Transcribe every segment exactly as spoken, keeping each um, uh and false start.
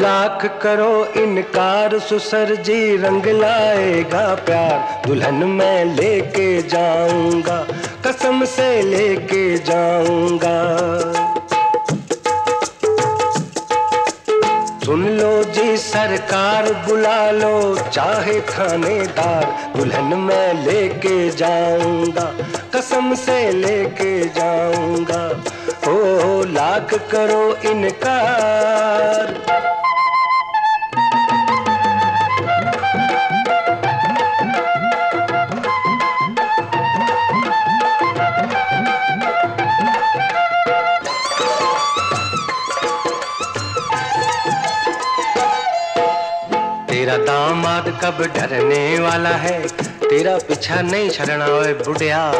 लाख करो इनकार सुसर जी रंग लाएगा प्यार, दुल्हन मैं लेके जाऊंगा, कसम से लेके जाऊंगा। सुन लो जी सरकार, बुला लो चाहे थानेदार, दुल्हन मैं लेके जाऊंगा, कसम से लेके जाऊंगा। ओ लाख करो इनकार। तेरा दामाद कब डरने वाला है, तेरा पीछा नहीं छड़ना ओए बुढ़िया।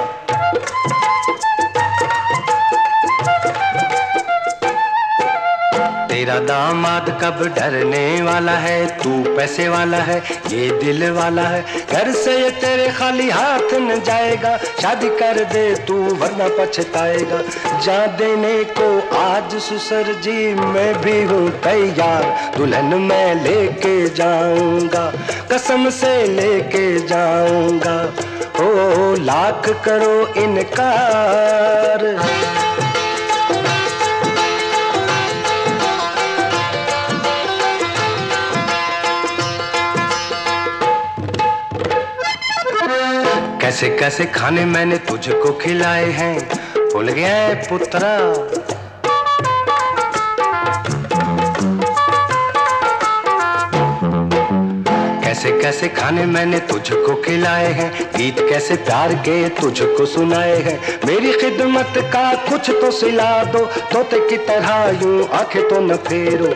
तेरा दामाद कब डरने वाला है, तू पैसे वाला है ये दिल वाला है, घर से ये तेरे खाली हाथ न जाएगा, शादी कर दे तू वरना पछताएगा। जा देने को आज सुसर जी मैं भी हूँ तैयार, दुल्हन मैं लेके जाऊंगा, कसम से लेके जाऊंगा। ओ लाख करो इनकार। कैसे कैसे खाने मैंने तुझको खिलाए हैं, भूल गया है पुत्रा। कैसे कैसे खाने मैंने तुझको खिलाए हैं, गीत कैसे प्यार के तुझको सुनाए हैं, मेरी खिदमत का कुछ तो सिला दो, तोते की तरह यूं आंखें तो न फेरो।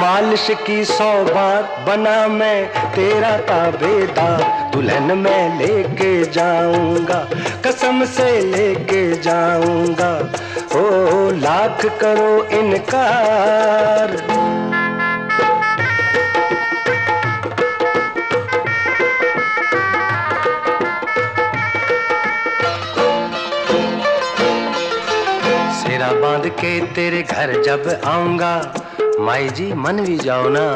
मालिश की सौ बार बना मैं तेरा ताबेदार, दुल्हन मैं लेके जाऊंगा, कसम से लेके जाऊंगा। ओ लाख करो इनकार। सेरा बांध के तेरे घर जब आऊंगा, माई जी मन भी जाओ ना।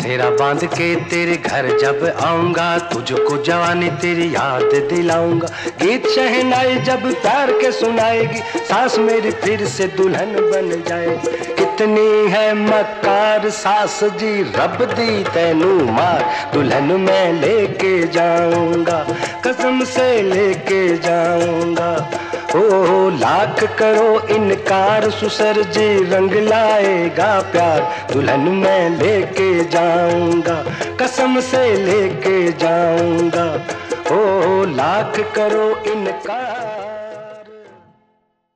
सेरा बांध के तेरे घर जब आऊंगा, तुझको जवानी तेरी याद दिलाऊंगा, गीत शहनाई जब प्यार के सुनाएगी, सास मेरी फिर से दुल्हन बन जाएगी। कितनी है मक्कार सास जी रब दी तैनू मार, दुल्हन मैं लेके जाऊंगा, कसम से लेके जाऊंगा। ओ लाख करो इनकार, सुसर जी रंग लाएगा प्यार, दुल्हन मैं लेके जाऊंगा, कसम से लेके जाऊंगा। ओ लाख करो इनकार।